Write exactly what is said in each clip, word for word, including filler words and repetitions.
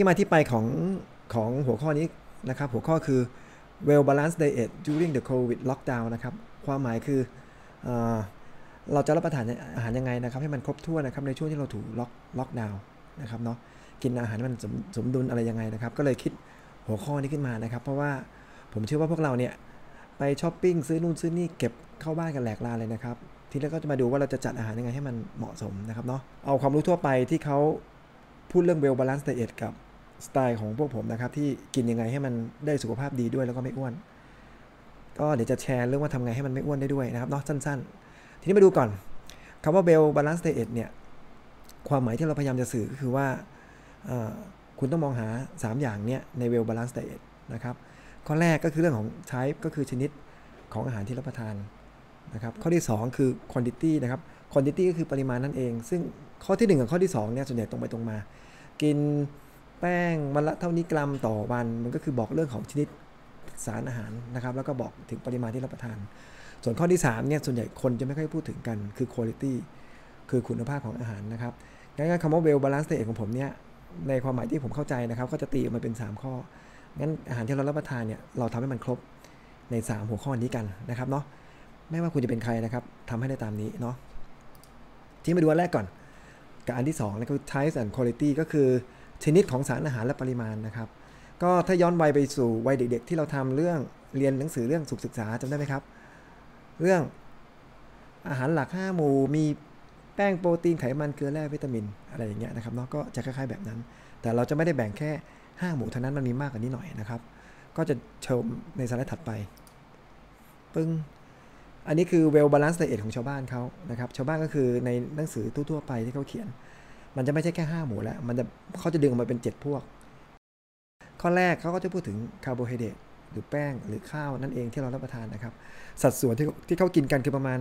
ที่มาที่ไปของของหัวข้อนี้นะครับหัวข้อคือ well balanced diet during the covid lockdown นะครับความหมายคือ เอ่อ เราจะรับประทานอาหารยังไงนะครับให้มันครบถ้วนนะครับในช่วงที่เราถูกล็อกล็อกดาวน์นะครับเนาะกินอาหารมันสมสมดุลอะไรยังไงนะครับก็เลยคิดหัวข้อนี้ขึ้นมานะครับเพราะว่าผมเชื่อว่าพวกเราเนี่ยไปช้อปปิ้งซื้อนู่นซื้อนี่เก็บเข้าบ้านกันแหลกลาเลยนะครับทีแรกก็จะมาดูว่าเราจะจัดอาหารยังไงให้มันเหมาะสมนะครับเนาะเอาความรู้ทั่วไปที่เขาพูดเรื่อง well balanced diet กับสไตล์ของพวกผมนะครับที่กินยังไงให้มันได้สุขภาพดีด้วยแล้วก็ไม่อ้วนก็เดี๋ยวจะแชร์เรื่องว่าทำไงให้มันไม่อ้วนได้ด้วยนะครับเนาะสั้นๆทีนี้มาดูก่อนคำว่า well balanced diet เนี่ยความหมายที่เราพยายามจะสื่อก็คือว่าคุณต้องมองหาสามอย่างเนี้ยใน well balanced diet นะครับข้อแรกก็คือเรื่องของ type ก็คือชนิดของอาหารที่รับประทานนะครับข้อที่สองคือ quantity นะครับ quantity ก็คือปริมาณนั่นเองซึ่งข้อที่หนึ่งกับข้อที่สองเนี่ยส่วนใหญ่ตรงไปตรงมากินแป้งวันละเท่านี้กรัมต่อวันมันก็คือบอกเรื่องของชนิดสารอาหารนะครับแล้วก็บอกถึงปริมาณที่รับประทานส่วนข้อที่สามเนี่ยส่วนใหญ่คนจะไม่ค่อยพูดถึงกันคือ quality คือคุณภาพของอาหารนะครับงั้นคำว่า well balanced diet ของผมเนี่ยในความหมายที่ผมเข้าใจนะครับก็จะตีออกมาเป็นสามข้องั้นอาหารที่เรารับประทานเนี่ยเราทำให้มันครบในสามหัวข้อนี้กันนะครับเนาะไม่ว่าคุณจะเป็นใครนะครับทำให้ได้ตามนี้เนาะที่มาดูอันแรกก่อนกับอันที่สองนั่นคือ type and quality ก็คือชนิดของสารอาหารและปริมาณนะครับก็ถ้าย้อนวัยไปสู่วัยเด็กๆที่เราทำเรื่องเรียนหนังสือเรื่องสุขศึกษาจำได้ไหมครับเรื่องอาหารหลักห้าหมู่มีแป้งโปรตีนไขมันเกลือแร่วิตามินอะไรอย่างเงี้ยนะครับเนาะก็จะคล้ายๆแบบนั้นแต่เราจะไม่ได้แบ่งแค่ห้าหมู่เท่านั้นมันมีมากกว่านี้หน่อยนะครับก็จะชมในสไลด์ถัดไปปึ้งอันนี้คือ well balanced diet ของชาวบ้านเขานะครับชาวบ้านก็คือในหนังสือทั่วๆไปที่เขาเขียนมันจะไม่ใช่แค่ห้าหมู่แล้วมันจะเขาจะดึงออกมาเป็นเจ็ดพวกข้อแรกเขาก็จะพูดถึงคาร์โบไฮเดรตหรือแป้งหรือข้าวนั่นเองที่เรารับประทานนะครับสัดส่วนที่ที่เขากินกันคือประมาณ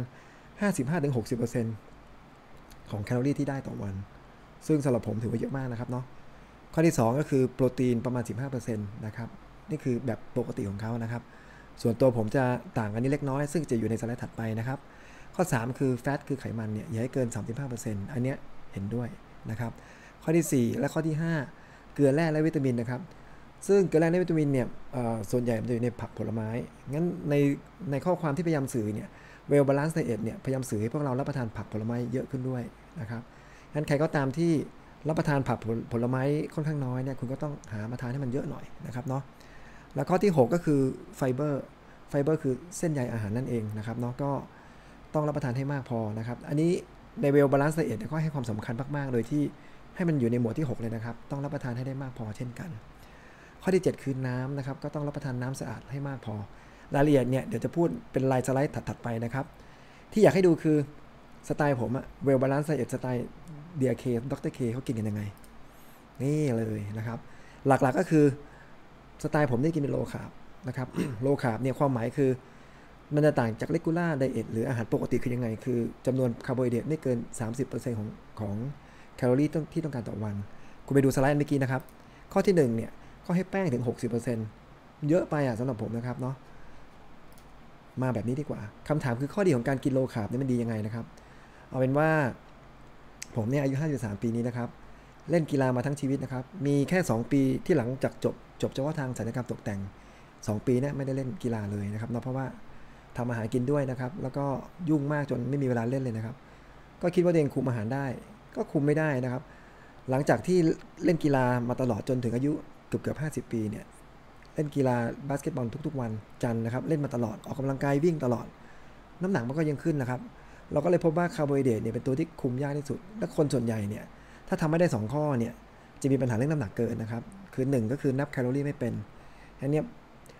ห้าสิบห้าถึงหกสิบเปอร์เซ็นต์ของแคลอรี่ที่ได้ต่อวันซึ่งสำหรับผมถือว่าเยอะมากนะครับเนาะข้อที่สองก็คือโปรตีนประมาณ สิบห้าเปอร์เซ็นต์ นะครับนี่คือแบบปกติของเขานะครับส่วนตัวผมจะต่างกันนิดเล็กน้อยซึ่งจะอยู่ในสไลด์ถัดไปนะครับข้อสามคือแฟตคือไขมันเนี่ยอย่าให้เกิน สามสิบห้าเปอร์เซ็นต์ อันเนี้ยเห็นด้วยนะครับข้อที่สี่และข้อที่ห้าเกลือแร่และวิตามินนะครับซึ่งเกลือแร่และวิตามินเนี่ยส่วนใหญ่มันจะอยู่ในผักผลไม้งั้นในในข้อความที่พยายามสื่อเนี่ยwell balanced diet เนี่ยพยายามสื่อให้พวกเรารับประทานผักผลไม้เยอะขึ้นด้วยนะครับงั้นใครก็ตามที่รับประทานผักผลไม้ค่อนข้างน้อยเนี่ยคุณก็ต้องหามาทานให้มันเยอะหน่อยนะครับเนาะแล้วข้อที่หกก็คือไฟเบอร์ไฟเบอร์คือเส้นใยอาหารนั่นเองนะครับเนาะก็ต้องรับประทานให้มากพอนะครับอันนี้ใน well balanced diet ก็ให้ความสำคัญมากๆโดยที่ให้มันอยู่ในหมวดที่หกเลยนะครับต้องรับประทานให้ได้มากพอเช่นกันข้อที่เจ็ดคือน้ำนะครับก็ต้องรับประทานน้ำสะอาดให้มากพอรายละเอียดเนี่ยเดี๋ยวจะพูดเป็นลายสไลด์ถัดๆไปนะครับที่อยากให้ดูคือสไตล์ผมอะ well balanced diet สไตล์ ดี อาร์ เค ดร K เขากินกันยังไงนี่เลยนะครับหลักๆก็คือสไตล์ผมได้กินเป็นโลคาร์บนะครับ โลคาร์บเนี่ยความหมายคือมันจะต่างจาก regular diet หรืออาหารปกติคือยังไงคือจำนวนคาร์โบไฮเดรตไม่เกิน สามสิบเปอร์เซ็นต์ ของของแคลอรี่ที่ต้องการต่อวันคุณไปดูสไลด์เมื่อกี้นะครับข้อที่หนึ่งเนี่ยก็ให้แป้งถึง หกสิบเปอร์เซ็นต์ เยอะไปอะสำหรับผมนะครับเนาะมาแบบนี้ดีกว่าคำถามคือข้อดีของการกินโลคาร์บนี่มันดียังไงนะครับเอาเป็นว่าผมเนี่ยอายุห้าสิบสามปีนี้นะครับเล่นกีฬามาทั้งชีวิตนะครับมีแค่สองปีที่หลังจากจบจบเฉพาะทางศัลยกรรมตกแต่งสองปีเนี่ยไม่ได้เล่นกีฬาเลยนะครับเพราะว่าทำอาหารกินด้วยนะครับแล้วก็ยุ่งมากจนไม่มีเวลาเล่นเลยนะครับก็คิดว่าตัวเองคุมอาหารได้ก็คุมไม่ได้นะครับหลังจากที่เล่นกีฬามาตลอดจนถึงอายุเกือบเกือบห้าสิบปีเนี่ยเล่นกีฬาบาสเกตบอลทุกๆวันจันทร์นะครับเล่นมาตลอดออกกำลังกายวิ่งตลอดน้ำหนักมันก็ยังขึ้นนะครับเราก็เลยพบว่าคาร์โบไฮเดรตเนี่ยเป็นตัวที่คุมยากที่สุดและคนส่วนใหญ่เนี่ยถ้าทำไม่ได้สองข้อเนี่ยจะมีปัญหาเรื่องน้ำหนักเกินนะครับคือหนึ่งก็คือนับแคลอรี่ไม่เป็นอันนี้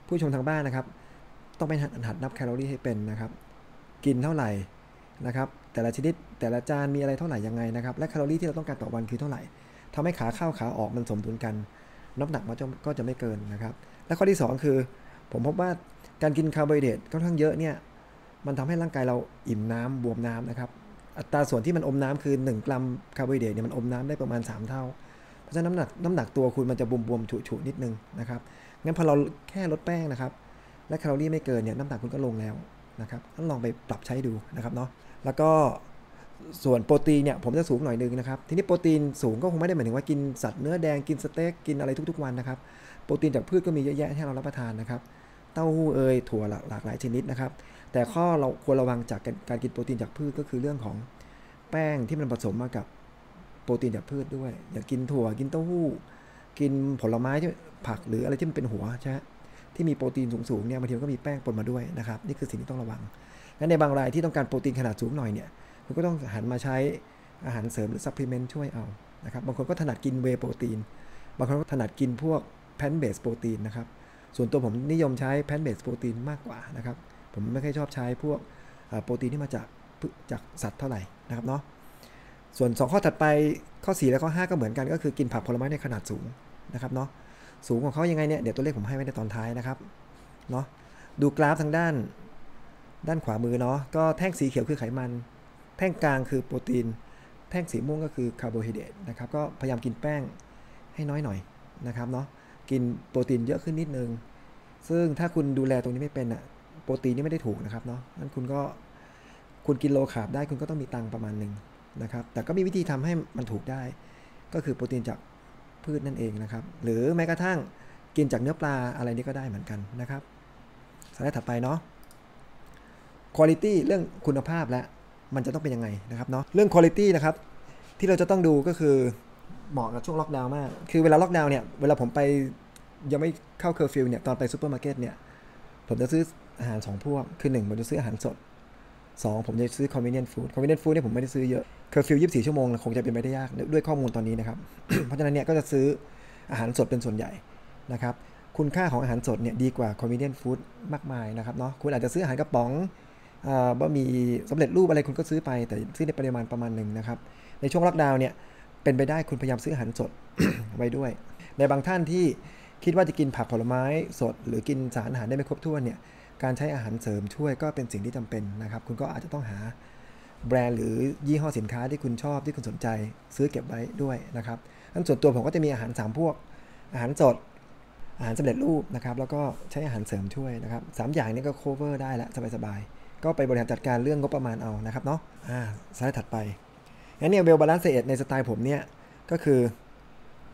ผู้ชมทางบ้านนะครับต้องไปหัดนับแคลอรี่ให้เป็นนะครับกินเท่าไหร่นะครับแต่ละชนิดแต่ละจานมีอะไรเท่าไหร่ยังไงนะครับและแคลอรี่ที่เราต้องการต่อวันคือเท่าไหร่ทำให้ขาเข้าขาออกมันสมดุลกันน้ำหนักมันก็จะไม่เกินนะครับและข้อที่สองคือผมพบว่าการกินคาร์โบไฮเดรตค่อนข้างเยอะเนี่ยมันทำให้ร่างกายเราอิ่มน้ำบวมน้ำนะครับอัตราส่วนที่มันอมน้ำคือหนึ่งกรัมคาร์โบไฮเดรตเนี่ยมันอมน้ำได้ประมาณสามเท่าเพราะฉะนั้นน้ำหนักน้ำหนักตัวคุณมันจะบวมบวมฉุๆนิดนึงนะครับงั้นพอเราแค่ลดแป้งนะครับและแคลอรี่ไม่เกินเนี่ยน้ำหนักคุณก็ลงแล้วนะครับต้องลองไปปรับใช้ดูนะครับเนาะแล้วก็ ส่วนโปรตีนเนี่ยผมจะสูงหน่อยนึงนะครับทีนี้โปรตีนสูงก็คงไม่ได้หมายถึงว่ากินสัตว์เนื้อแดงกินสเต็กกินอะไรทุกๆวันนะครับโปรตีนจากพืชก็มีเยอะแยะให้เรารับประทานนะครับเต้าหู้เอยถั่วหลากหลายชนิดนะครับแต่ข้อเราควรระวังจากการกินโปรตีนจากพืชก็คือเรื่องของแป้งที่มันผสมมากับโปรตีนจากพืชด้วยอย่ากินถั่วกินเต้าหู้กินผลไม้ที่ผักหรืออะไรที่มันเป็นหัวใช่ไหมที่มีโปรตีนสูงๆเนี่ยบางทีก็มีแป้งปนมาด้วยนะครับนี่คือสิ่งที่ต้องระวังงั้นในบางรายที่ต้องการโปรตีนขนาดสูงหน่อยเนี่ยคุณก็ต้องหันมาใช้อาหารเสริมหรือซัพพลีเมนต์ช่วยเอานะครับบางคนก็ถนัดกินเวย์โปรตีนบางคนก็ถนัดกินพวกแพลนท์เบสโปรตีนนะครับส่วนตัวผมนิยมใช้แพลนท์เบสโปรตีนมากกว่านะครับผมไม่ค่อยชอบใช้พวกโปรตีนที่มาจากจากสัตว์เท่าไหร่นะครับเนาะส่วนสองข้อถัดไปข้อสี่และข้อห้าก็เหมือนกันก็คือกินผักผลไม้ในขนาดสูงนะครับเนาะสูงของเขายังไงเนี่ยเดี๋ยวตัวเลขผมให้ไว้ในตอนท้ายนะครับเนาะดูกราฟทางด้านด้านขวามือเนาะก็แท่งสีเขียวคือไขมันแท่งกลางคือโปรตีนแท่งสีม่วงก็คือคาร์โบไฮเดรตนะครับก็พยายามกินแป้งให้น้อยหน่อยนะครับเนาะกินโปรตีนเยอะขึ้นนิดนึงซึ่งถ้าคุณดูแลตรงนี้ไม่เป็นอ่ะโปรตีนนี่ไม่ได้ถูกนะครับเนาะนั่นคุณก็คุณกินโลคาร์บได้คุณก็ต้องมีตังค์ประมาณนึงนะครับแต่ก็มีวิธีทำให้มันถูกได้ก็คือโปรตีนจากพืชนั่นเองนะครับหรือแม้กระทั่งกินจากเนื้อปลาอะไรนี่ก็ได้เหมือนกันนะครับสไลด์ถัดไปเนาะ quality เรื่องคุณภาพและมันจะต้องเป็นยังไงนะครับเนาะเรื่อง quality นะครับที่เราจะต้องดูก็คือเหมาะกับช่วงล็อกดาวน์มากคือเวลาล็อกดาวน์เนี่ยเวลาผมไปยังไม่เข้าเคอร์ฟิวเนี่ยตอนไปซูเปอร์มาร์เก็ตเนี่ยผมจะซื้ออาหารสองพวกคือหนึ่งผมจะซื้ออาหารสดสองผมจะซื้อ convenient food convenient food เนี่ยผมไม่ได้ซื้อเยอะเคอร์ฟิวยี่สิบสี่ชั่วโมงคงจะเป็นไปได้ยากด้วยข้อมูลตอนนี้นะครับ เพราะฉะนั้นเนี่ยก็จะซื้ออาหารสดเป็นส่วนใหญ่นะครับคุณค่าของอาหารสดเนี่ยดีกว่า convenient food มากมายนะครับเนาะคุณอาจจะซื้ออาหารกระป๋องบะหมี่สำเร็จรูปอะไรคุณก็ซื้อไปแต่ซื้อในปริมาณประมาณหนึ่งนะครับในช่วงล็อกดาวน์เนี่ยเป็นไปได้คุณพยายามซื้ออาหารสด ไว้ด้วยในบางท่านที่คิดว่าจะกินผักผลไม้สดหรือกินสารอาหารได้ไม่ครบถ้วนเนี่ยการใช้อาหารเสริมช่วยก็เป็นสิ่งที่จำเป็นนะครับคุณก็อาจจะต้องหาแบรนด์หรือยี่ห้อสินค้าที่คุณชอบที่คุณสนใจซื้อเก็บไว้ด้วยนะครับนั้นส่วนตัวผมก็จะมีอาหารสามพวกอาหารสดอาหารสำเร็จรูปนะครับแล้วก็ใช้อาหารเสริมช่วยนะครับสามอย่างนี้ก็ cover ได้แล้วสบายๆก็ไปบริหารจัดการเรื่องงบประมาณเอานะครับเนาะอ่าสไลด์ถัดไปงั้นเนี่ยเวลบาลานซ์เอทในสไตล์ผมเนี่ยก็คือ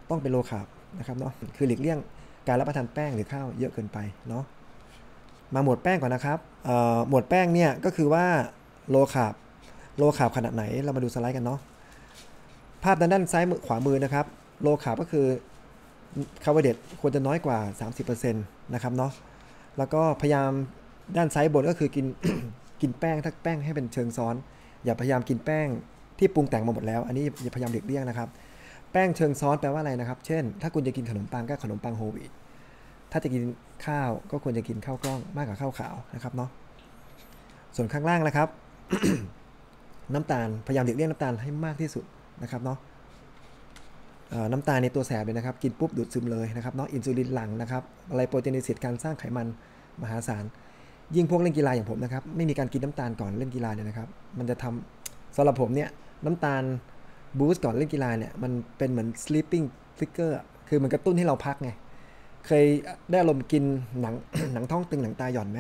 ต้องเป็นโลคาร์บนะครับเนาะคือหลีกเลี่ยงการรับประทานแป้งหรือข้าวเยอะเกินไปเนาะมาหมวดแป้งก่อนนะครับหมวดแป้งเนี่ยก็คือว่าโลคาร์บโลคาร์บขนาดไหนเรามาดูสไลด์กันเนาะภาพด้านด้านซ้ายมือขวามือนะครับโลคาร์บก็คือคาร์โบไฮเดรตควรจะน้อยกว่า สามสิบเปอร์เซ็นต์ นะครับเนาะแล้วก็พยายามด้านซ้ายบนก็คือกิน กินแป้งถ้าแป้งให้เป็นเชิงซ้อนอย่าพยายามกินแป้งที่ปรุงแต่งมาหมดแล้วอันนี้อย่าพยายามเลี่ยงนะครับแป้งเชิงซ้อนแปลว่าอะไรนะครับเช่นถ้าคุณจะกินขนมปังก็ขนมปังโฮลวีตถ้าจะกินข้าวก็ควรจะกินข้าวกล้องมากกว่าข้าวขาวนะครับเนาะส่วนข้างล่างนะครับ น้ำตาลพยายามหลีกเลี่ยงน้ำตาลให้มากที่สุดนะครับเนาะน้ำตาลในตัวแสบเลยนะครับกินปุ๊บดูดซึมเลยนะครับเนาะอินซูลินหลั่งนะครับอะไรโปรตีนสิทธิ์การสร้างไขมันมหาศาลยิ่งพวกเล่นกีฬาอย่างผมนะครับไม่มีการกินน้ำตาลก่อนเล่นกีฬาเนี่ยนะครับมันจะทำสำหรับผมเนี่ยน้ำตาลบูสต์ก่อนเล่นกีฬาเนี่ยมันเป็นเหมือน sleeping trigger คือมันกระตุ้นให้เราพักไงเคยได้อารมณ์กินหนัง หนังท้องตึงหนังตาหย่อนไหม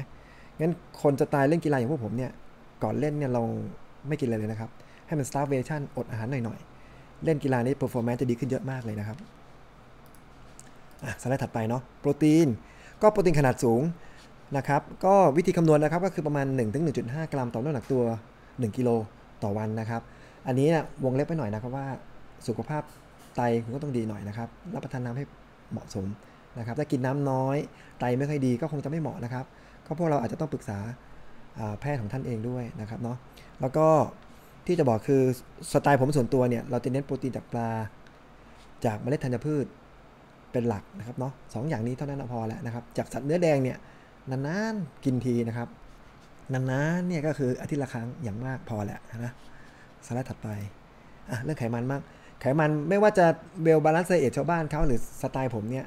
งั้นคนจะตายเล่นกีฬาอย่างพวกผมเนี่ยก่อนเล่นเนี่ยเราไม่กินอะไรเลยนะครับให้มัน starvation อดอาหารหน่อยๆเล่นกีฬานี้ performance จะดีขึ้นเยอะมากเลยนะครับอ่ะสไลด์ถัดไปเนาะโปรตีนก็โปรตีนขนาดสูงนะครับก็วิธีคำนวณนะครับก็คือประมาณ หนึ่งถึงหนึ่งจุดห้า กรัมต่อน้ำหนักตัวหนึ่งกิโลต่อวันนะครับอันนี้นะวงเล็บไปหน่อยนะครับว่าสุขภาพไตคุณก็ต้องดีหน่อยนะครับรับประทานน้ำให้เหมาะสมนะครับถ้ากินน้ำน้อยไตไม่ค่อยดีก็คงจะไม่เหมาะนะครับก็พวกเราอาจจะต้องปรึกษาแพทย์ของท่านเองด้วยนะครับเนาะแล้วก็ที่จะบอกคือสไตล์ผมส่วนตัวเนี่ยเราจะเน้นโปรตีนจากปลาจากเมล็ดธัญพืชเป็นหลักนะครับเนาะสองอย่างนี้เท่านั้นพอแล้วนะครับจากสัตว์เนื้อแดงเนี่ยนานๆกินทีนะครับนานๆเนี่ยก็คืออาทิตย์ละครั้งอย่างมากพอแล้วนะสไลด์ถัดไปอ่ะเรื่องไขมันมากไขมันไม่ว่าจะเบลบาลานซ์เอทชาวบ้านเขาหรือสไตล์ผมเนี่ย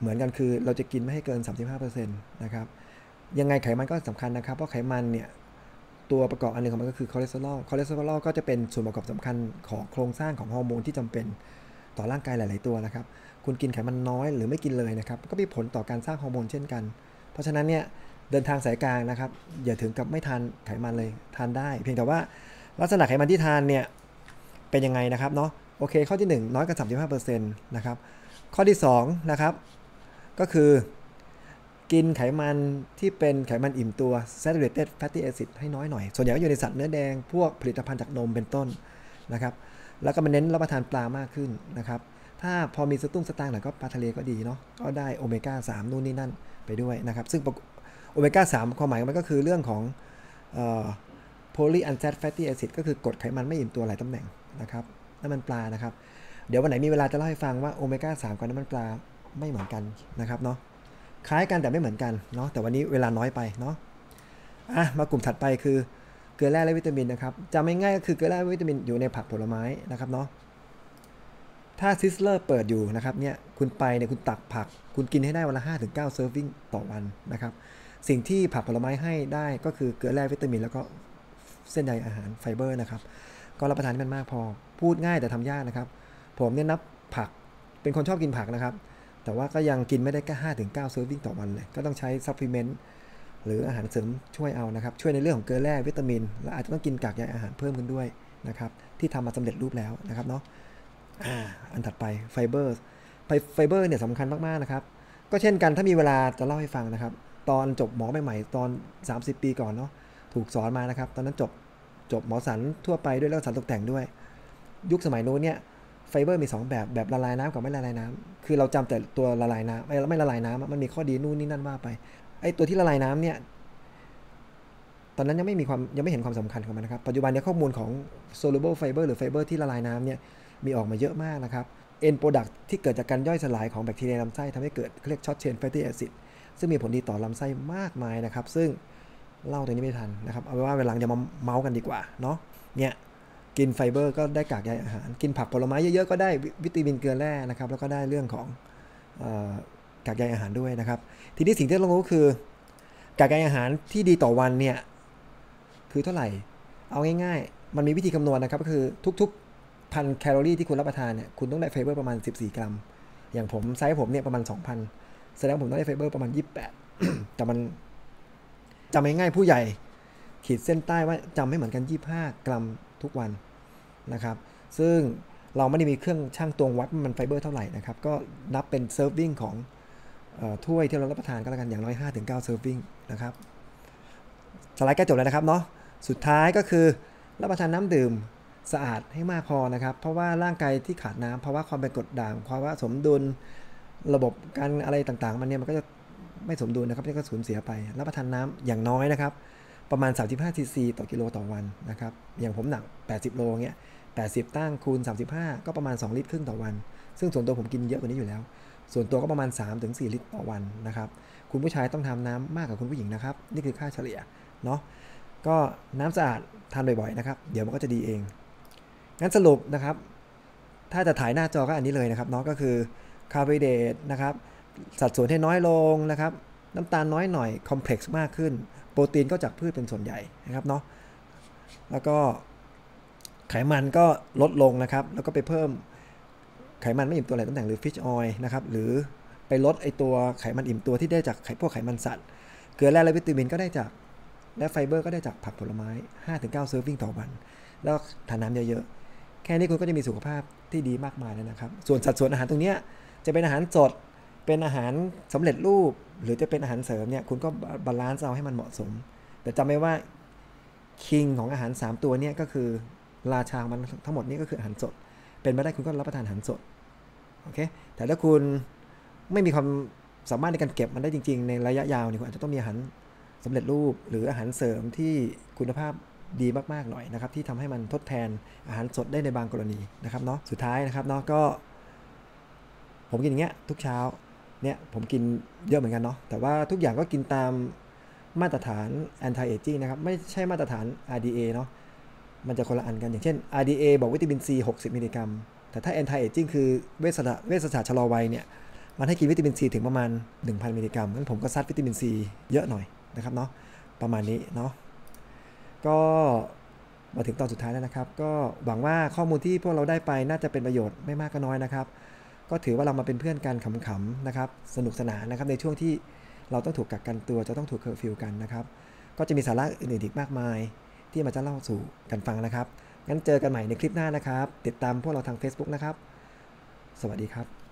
เหมือนกันคือเราจะกินไม่ให้เกิน สามสิบห้าเปอร์เซ็นต์ นะครับยังไงไขมันก็สำคัญนะครับเพราะไขมันเนี่ยตัวประกอบอันหนึ่งของมันก็คือคอเลสเตอรอลคอเลสเตอรอลก็จะเป็นส่วนประกอบสำคัญของโครงสร้างของฮอร์โมนที่จำเป็นต่อร่างกายหลายๆตัวนะครับคุณกินไขมันน้อยหรือไม่กินเลยนะครับก็มีผลต่อการสร้างฮอร์โมนเช่นกันเพราะฉะนั้นเนี่ยเดินทางสายกลางนะครับอย่าถึงกับไม่ทานไขมันเลยทานได้เพียงแต่ว่า ลักษณะไขมันที่ทานเนี่ยเป็นยังไงนะครับเนาะโอเคข้อที่หนึ่งน้อยกว่า สามสิบห้าเปอร์เซ็นต์ นะครับข้อที่สองนะครับก็คือกินไขมันที่เป็นไขมันอิ่มตัว saturated fatty acid ให้น้อยหน่อยส่วนใหญ่ก็อยู่ในสัตว์เนื้อแดงพวกผลิตภัณฑ์จากนมเป็นต้นนะครับแล้วก็มาเน้นรับประทานปลามากขึ้นนะครับถ้าพอมีสตุ้งสตางค์หน่อยก็ปลาทะเลก็ดีเนาะก็ได้โอเมก้าสามนู่นนี่นั่นไปด้วยนะครับซึ่งโอเมก้าสามความหมายมันก็คือเรื่องของpolyunsaturated fatty acid ก็คือกรดไขมันไม่อิ่มตัวหลายตำแหน่งนะครับน้ำมันปลานะครับเดี๋ยววันไหนมีเวลาจะเล่าให้ฟังว่าโอเมก้าสามกับน้ำมันปลาไม่เหมือนกันนะครับเนาะคล้ายกันแต่ไม่เหมือนกันเนาะแต่วันนี้เวลาน้อยไปเนาะอ่ะมากลุ่มถัดไปคือเกลือแร่และวิตามินนะครับจำง่ายๆก็คือเกลือแร่และวิตามินอยู่ในผักผลไม้นะครับเนาะถ้าซิสเลอร์เปิดอยู่นะครับเนี่ยคุณไปเนี่ยคุณตักผักคุณกินให้ได้วันละ ห้าถึงเก้า เซิร์ฟวิ่งต่อวันนะครับสิ่งที่ผักผลไม้ให้ได้ก็คือเกลือแร่วิตามินแล้วก็เส้นใยอาหารไฟเบอร์นะครับก็รับประทานให้มันมากพอพูดง่ายแต่ทำยากนะครับผมเนี่ยนับผักเป็นคนชอบกินผักนะครับแต่ว่าก็ยังกินไม่ได้แค่ ห้าถึงเก้า เซิร์ฟวิ่งต่อวันเลยก็ต้องใช้ซัพพลีเมนต์หรืออาหารเสริมช่วยเอานะครับช่วยในเรื่องของเกลือแร่วิตามินและอาจจะต้องกินกากใยอาหารเพิ่มขึ้นด้วยนะครับที่ทำมาสำเร็จรูปแล้วนะครับเนาะอ่าอันถัดไปไฟเบอร์ไฟเบอร์เนี่ยสำคัญมากๆนะครับก็เช่นกันถ้ามีเวลาจะเล่าให้ฟังนะครับตอนจบหมอใหม่ๆตอนสามสิบปีก่อนเนาะถูกสอนมานะครับตอนนั้นจบจบหมอสันทั่วไปด้วยแล้วสันตกแต่งด้วยยุคสมัยโน้นเนี่ยไฟเบอร์มีสองแบบแบบละลายน้ำกับไม่ละลายน้ำคือเราจำแต่ตัวละลายน้ำไม่ไม่ละลายน้ำมันมีข้อดีนู่นนี่นั่นว่าไปไอตัวที่ละลายน้ำเนี่ยตอนนั้นยังไม่มีความยังไม่เห็นความสำคัญของมันนะครับปัจจุบันเนี่ยข้อมูลของ soluble fiber หรือไฟเบอร์ที่ละลายน้ำเนี่ยมีออกมาเยอะมากนะครับ end product ที่เกิดจากการย่อยสลายของแบคทีเรียลำไส้ทำให้เกิดเรียก short chain fatty acid ซึ่งมีผลดีต่อลำไส้มากมายนะครับซึ่งเล่าตรงนี้ไม่ทันนะครับเอาไว้ว่าเวลาจะมาเมาส์กันดีกว่าเนาะเนี่ยกินไฟเบอร์ก็ได้กากใยอาหารกินผักผลไม้เยอะๆก็ได้วิตามินเกลือแร่นะครับแล้วก็ได้เรื่องของกากใยอาหารด้วยนะครับทีนี้สิ่งที่เราต้องรู้คือกากใยอาหารที่ดีต่อวันเนี่ยคือเท่าไหร่เอาง่ายๆมันมีวิธีคำนวณนะครับก็คือทุกๆพันแคลอรี่ที่คุณรับประทานเนี่ยคุณต้องได้ไฟเบอร์ประมาณสิบสี่กรัมอย่างผมไซส์ผมเนี่ยประมาณ สองพัน แสดงว่าผมต้องได้ไฟเบอร์ประมาณยี่สิบแปดแต่มันจำง่ายๆผู้ใหญ่ขีดเส้นใต้ว่าจำไม่เหมือนกันยี่สิบห้ากรัมทุกวันนะครับซึ่งเราไม่ได้มีเครื่องชั่งตวงวัดมันไฟเบอร์เท่าไหร่นะครับก็นับเป็นเซิร์ฟวิ่งของถ้วยที่เรารับประทานก็แล้วกันอย่างน้อย ห้าถึงเก้า เซิร์ฟวิ่งนะครับสไลด์ใกล้จบแล้วนะครับเนาะสุดท้ายก็คือรับประทานน้ำดื่มสะอาดให้มากพอนะครับเพราะว่าร่างกายที่ขาดน้ำภาวะความเป็นกรดด่างภาวะสมดุลระบบการอะไรต่างๆมันเนี่ยมันก็จะไม่สมดุลนะครับนี่ก็สูญเสียไปรับประทานน้ำอย่างน้อยนะครับประมาณสามสิบห้าซีซีต่อกิโลต่อวันนะครับอย่างผมหนักแปดสิบโลเงี้ยแปดสิบตั้งคูณสามสิบห้าก็ประมาณสองลิตรครึ่งต่อวันซึ่งส่วนตัวผมกินเยอะกว่านี้อยู่แล้วส่วนตัวก็ประมาณ สามถึงสี่ ลิตรต่อวันนะครับคุณผู้ชายต้องทำน้ำมากกว่าคุณผู้หญิงนะครับนี่คือค่าเฉลี่ยเนาะก็น้ำสะอาดทานบ่อยๆนะครับเดี๋ยวมันก็จะดีเองงั้นสรุปนะครับถ้าจะถ่ายหน้าจอก็อันนี้เลยนะครับเนาะก็คือคาร์โบไฮเดรตนะครับสัดส่วนให้น้อยลงนะครับน้ำตาลน้อยหน่อยคอมเพล็กซ์มากขึ้นโปรตีนก็จากพืชเป็นส่วนใหญ่นะครับเนาะแล้วก็ไขมันก็ลดลงนะครับแล้วก็ไปเพิ่มไขมันไม่อิ่มตัวหลายตำแหน่งหรือฟิชออยล์นะครับหรือไปลดไอตัวไขมันอิ่มตัวที่ได้จากไขพวกไขมันสัตว์เกลือแร่และวิตามินก็ได้จากและไฟเบอร์ก็ได้จากผักผลไม้ ห้าถึงเก้า เซิร์ฟวิ่งต่อวันแล้วทานน้ำเยอะๆแค่นี้คุณก็จะมีสุขภาพที่ดีมากมายแล้วนะครับส่วนสัดส่วนอาหารตรงนี้จะเป็นอาหารสดเป็นอาหารสำเร็จรูปหรือจะเป็นอาหารเสริมเนี่ยคุณก็บาลานซ์เอาให้มันเหมาะสมแต่จำไว้ว่าคิงของอาหารสามตัวเนี่ยก็คือราชามันทั้งหมดนี่ก็คืออาหารสดเป็นไปได้คุณก็รับประทานอาหารสดโอเคแต่ถ้าคุณไม่มีความสามารถในการเก็บมันได้จริงๆในระยะยาวเนี่ยคุณอาจจะต้องมีอาหารสำเร็จรูปหรืออาหารเสริมที่คุณภาพดีมากๆหน่อยนะครับที่ทำให้มันทดแทนอาหารสดได้ในบางกรณีนะครับเนาะสุดท้ายนะครับเนาะก็ผมกินอย่างเงี้ยทุกเช้าเนี่ยผมกินเยอะเหมือนกันเนาะแต่ว่าทุกอย่างก็กินตามมาตรฐาน anti aging นะครับไม่ใช่มาตรฐาน อาร์ ดี เอ เนาะมันจะคนละอันกันอย่างเช่น อาร์ ดี เอ บอกวิตามิน C หกสิบมิลลิกรัมแต่ถ้า anti aging คือเวชศาสตร์เวชศาสตร์ชะลอวัยเนี่ยมันให้กินวิตามิน C ถึงประมาณ หนึ่งพัน มิลลิกรัมงั้นผมก็ซัดวิตามิน C เยอะหน่อยนะครับเนาะประมาณนี้เนาะก็มาถึงตอนสุดท้ายแล้วนะครับก็หวังว่าข้อมูลที่พวกเราได้ไปน่าจะเป็นประโยชน์ไม่มากก็น้อยนะครับก็ถือว่าเรามาเป็นเพื่อนกันขำๆนะครับสนุกสนานนะครับในช่วงที่เราต้องถูกกักกันตัวจะต้องถูกเคอร์ฟิวกันนะครับก็จะมีสาระอื่นๆอีกมากมาย ที่มาจะเล่าสู่กันฟังนะครับงั้นเจอกันใหม่ในคลิปหน้านะครับติดตามพวกเราทาง Facebook นะครับสวัสดีครับ